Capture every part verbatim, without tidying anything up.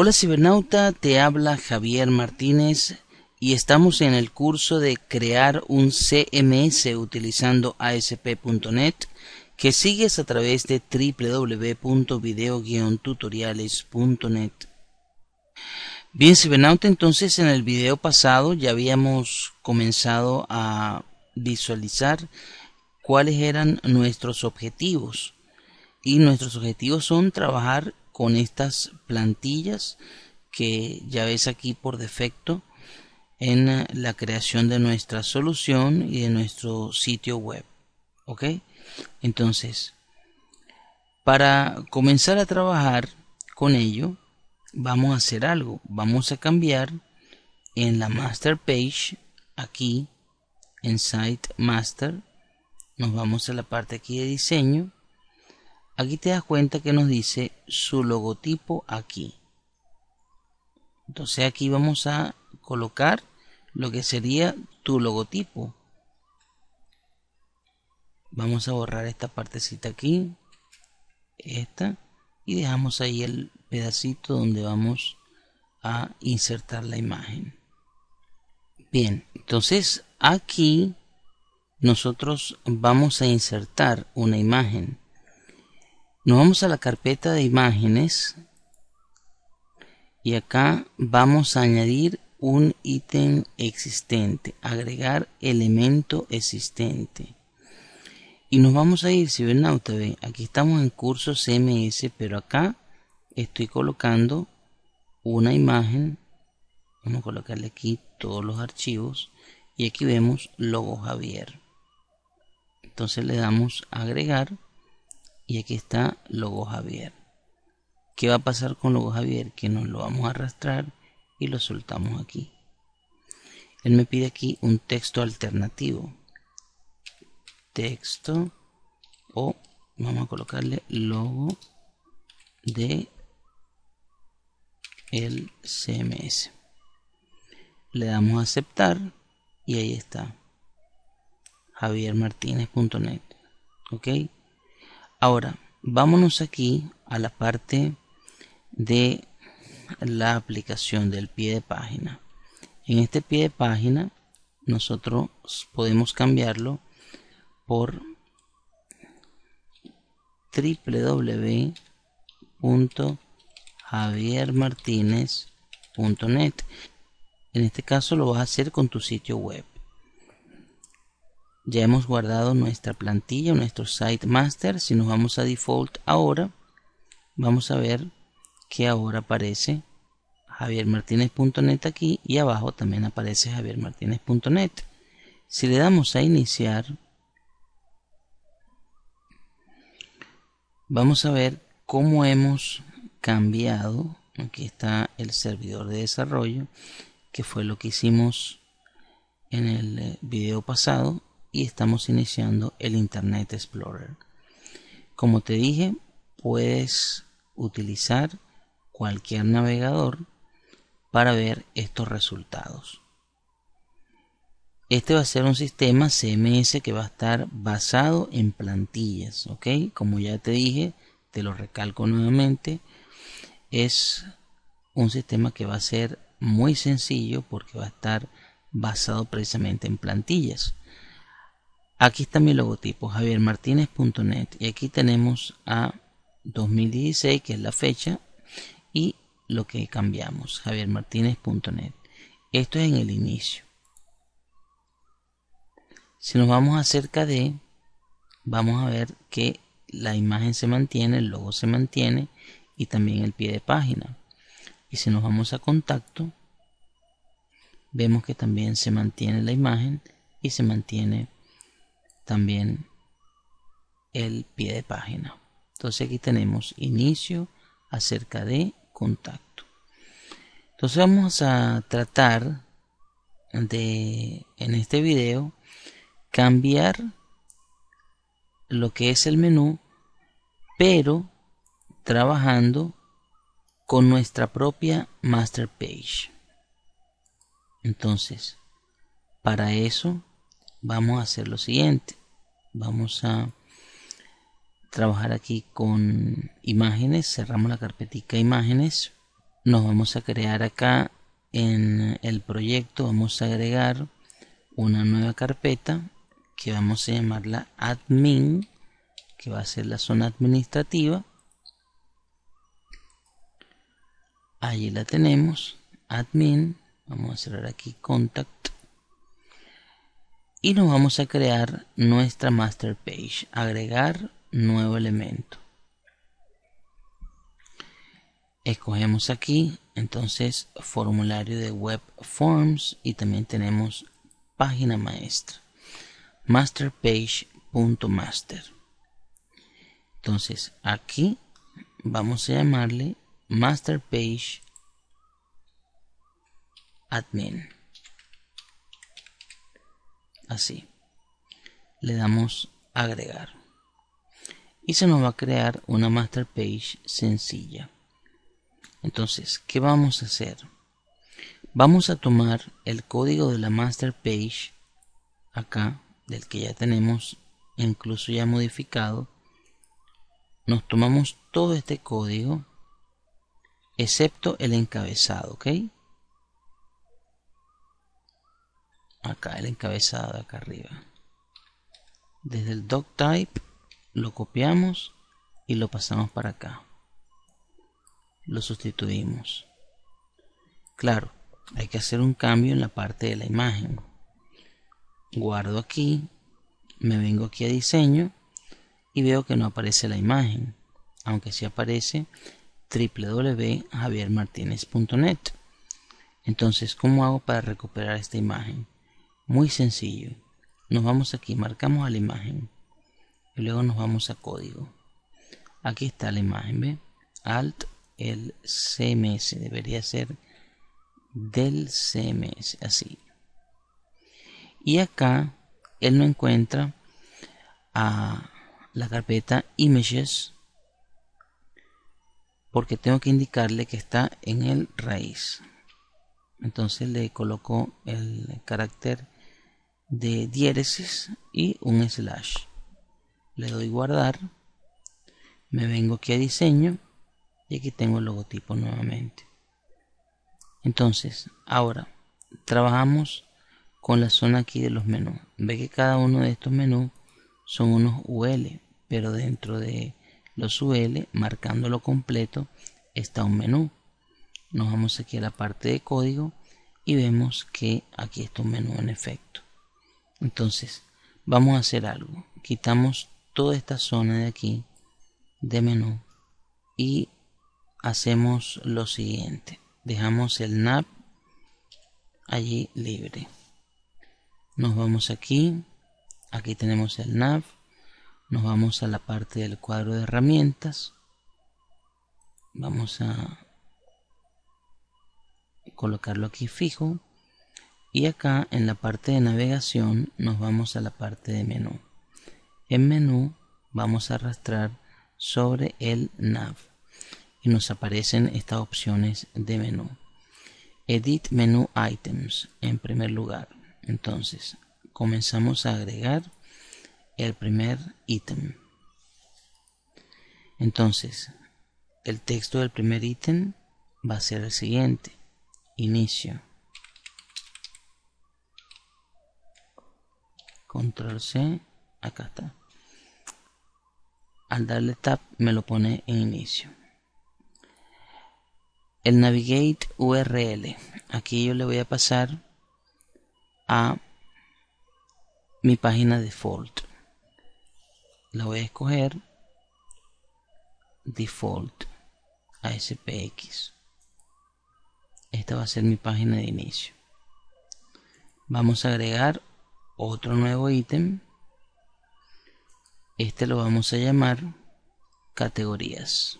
Hola cibernauta, te habla Javier Martínez y estamos en el curso de crear un C M S utilizando A S P punto net que sigues a través de doble u doble u doble u punto video guion tutoriales punto net. Bien cibernauta, entonces en el video pasado ya habíamos comenzado a visualizar cuáles eran nuestros objetivos, y nuestros objetivos son trabajar con estas plantillas que ya ves aquí por defecto en la creación de nuestra solución y de nuestro sitio web. Ok, entonces para comenzar a trabajar con ello vamos a hacer algo. Vamos a cambiar en la master page, aquí en site master nos vamos a la parte aquí de diseño. Aquí te das cuenta que nos dice su logotipo aquí. Entonces aquí vamos a colocar lo que sería tu logotipo. Vamos a borrar esta partecita aquí. Esta. Y dejamos ahí el pedacito donde vamos a insertar la imagen. Bien. Entonces aquí nosotros vamos a insertar una imagen. Nos vamos a la carpeta de imágenes y acá vamos a añadir un ítem existente, agregar elemento existente, y nos vamos a ir cibernauta. Aquí estamos en curso C M S, pero acá estoy colocando una imagen. Vamos a colocarle aquí todos los archivos y aquí vemos logo Javier. Entonces le damos a agregar. Y aquí está logo Javier. ¿Qué va a pasar con logo Javier? Que nos lo vamos a arrastrar y lo soltamos aquí. Él me pide aquí un texto alternativo. Texto o vamos a colocarle logo de el C M S. Le damos a aceptar y ahí está. javier martinez punto net. Ok. Ahora, vámonos aquí a la parte de la aplicación del pie de página. En este pie de página, nosotros podemos cambiarlo por doble u doble u doble u punto javier martinez punto net. En este caso lo vas a hacer con tu sitio web. Ya hemos guardado nuestra plantilla, nuestro site master. Si nos vamos a default ahora, vamos a ver que ahora aparece javier martinez punto net aquí y abajo también aparece javier martinez punto net. Si le damos a iniciar, vamos a ver cómo hemos cambiado. Aquí está el servidor de desarrollo, que fue lo que hicimos en el video pasado. Y estamos iniciando el Internet Explorer. Como te dije, puedes utilizar cualquier navegador para ver estos resultados. Este va a ser un sistema C M S que va a estar basado en plantillas, ¿ok? Como ya te dije, te lo recalco nuevamente, es un sistema que va a ser muy sencillo porque va a estar basado precisamente en plantillas. Aquí está mi logotipo, javier martinez punto net, y aquí tenemos a dos mil dieciséis, que es la fecha, y lo que cambiamos, javier martinez punto net. Esto es en el inicio. Si nos vamos acerca de, vamos a ver que la imagen se mantiene, el logo se mantiene, y también el pie de página. Y si nos vamos a contacto, vemos que también se mantiene la imagen y se mantiene también el pie de página. Entonces aquí tenemos inicio, acerca de, contacto. Entonces vamos a tratar de en este video cambiar lo que es el menú, pero trabajando con nuestra propia master page. Entonces para eso vamos a hacer lo siguiente. Vamos a trabajar aquí con imágenes, cerramos la carpetica imágenes, nos vamos a crear acá en el proyecto, vamos a agregar una nueva carpeta que vamos a llamarla admin, que va a ser la zona administrativa. Allí la tenemos, admin. Vamos a cerrar aquí contact y nos vamos a crear nuestra master page, agregar nuevo elemento. Escogemos aquí entonces formulario de web forms y también tenemos página maestra, masterpage.master. Entonces aquí vamos a llamarle masterpage.admin. Así. Le damos agregar. Y se nos va a crear una master page sencilla. Entonces, ¿qué vamos a hacer? Vamos a tomar el código de la master page acá, del que ya tenemos, incluso ya modificado. Nos tomamos todo este código, excepto el encabezado, ¿ok? Acá el encabezado de acá arriba. Desde el doc type lo copiamos y lo pasamos para acá. Lo sustituimos. Claro, hay que hacer un cambio en la parte de la imagen. Guardo aquí, me vengo aquí a diseño y veo que no aparece la imagen, aunque sí aparece doble u doble u doble u punto javier martinez punto net. Entonces, ¿cómo hago para recuperar esta imagen? Muy sencillo. Nos vamos aquí, marcamos a la imagen y luego nos vamos a código. Aquí está la imagen, ¿ve? Alt, el C M S, debería ser del C M S, así. Y acá él no encuentra a la carpeta images porque tengo que indicarle que está en el raíz. Entonces le coloco el carácter de diéresis y un slash. Le doy guardar, me vengo aquí a diseño y aquí tengo el logotipo nuevamente. Entonces ahora trabajamos con la zona aquí de los menús. Ve que cada uno de estos menús son unos U L, pero dentro de los U L, marcándolo completo, está un menú. Nos vamos aquí a la parte de código y vemos que aquí está un menú en efecto. Entonces vamos a hacer algo, quitamos toda esta zona de aquí de menú y hacemos lo siguiente, dejamos el nav allí libre. Nos vamos aquí, aquí tenemos el nav, nos vamos a la parte del cuadro de herramientas, vamos a colocarlo aquí fijo y acá en la parte de navegación nos vamos a la parte de menú. En menú vamos a arrastrar sobre el nav y nos aparecen estas opciones de menú. Edit menú items en primer lugar. Entonces comenzamos a agregar el primer ítem. Entonces el texto del primer ítem va a ser el siguiente: inicio, control C, acá está. Al darle tab me lo pone en inicio. El navigate U R L, aquí yo le voy a pasar a mi página default. La voy a escoger default punto a s p x. Esta va a ser mi página de inicio. Vamos a agregar otro nuevo ítem. Este lo vamos a llamar categorías.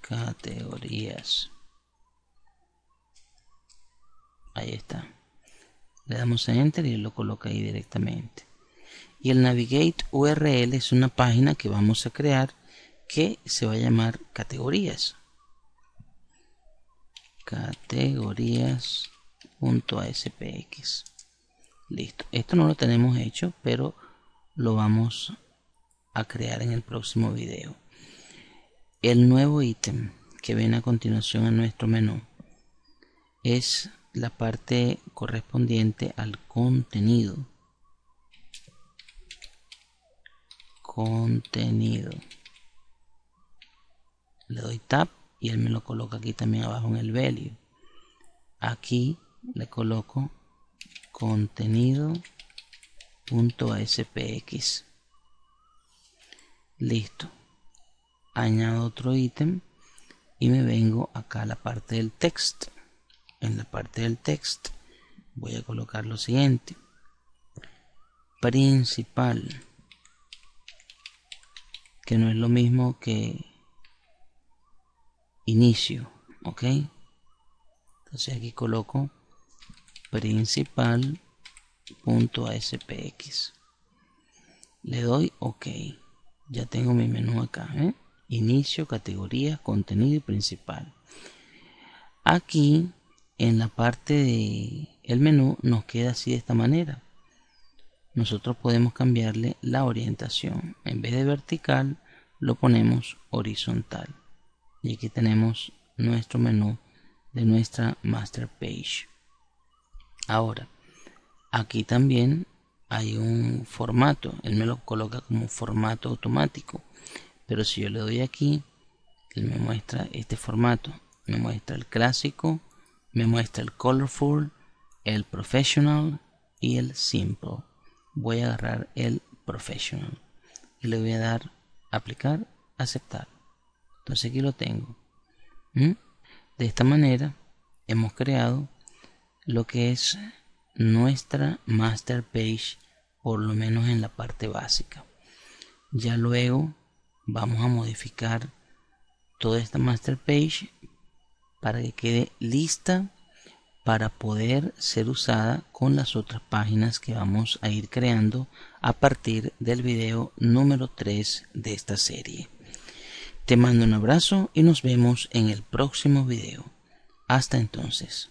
Categorías. Ahí está. Le damos a enter y lo coloca ahí directamente. Y el navigate U R L es una página que vamos a crear que se va a llamar categorías. Categorías punto a s p x. Listo. Esto no lo tenemos hecho, pero lo vamos a crear en el próximo video. El nuevo ítem que viene a continuación en nuestro menú es la parte correspondiente al contenido. Contenido. Le doy tab y él me lo coloca aquí también abajo en el value. Aquí le coloco contenido punto a s p x. Listo. Añado otro ítem y me vengo acá a la parte del texto. En la parte del texto voy a colocar lo siguiente: principal, que no es lo mismo que inicio, ok. Entonces aquí coloco principal punto a s p x, le doy ok. Ya tengo mi menú acá, ¿eh? Inicio, categorías, contenido y principal. Aquí en la parte de el menú nos queda así de esta manera. Nosotros podemos cambiarle la orientación. En vez de vertical lo ponemos horizontal. Y aquí tenemos nuestro menú de nuestra master page. Ahora, aquí también hay un formato. Él me lo coloca como formato automático. Pero si yo le doy aquí, él me muestra este formato. Me muestra el clásico, me muestra el colorful, el professional y el simple. Voy a agarrar el professional y le voy a dar aplicar, aceptar. Entonces aquí lo tengo. ¿Mm? De esta manera hemos creado lo que es nuestra master page, por lo menos en la parte básica. Ya luego vamos a modificar toda esta master page para que quede lista para poder ser usada con las otras páginas que vamos a ir creando a partir del video número tres de esta serie. Te mando un abrazo y nos vemos en el próximo video. Hasta entonces.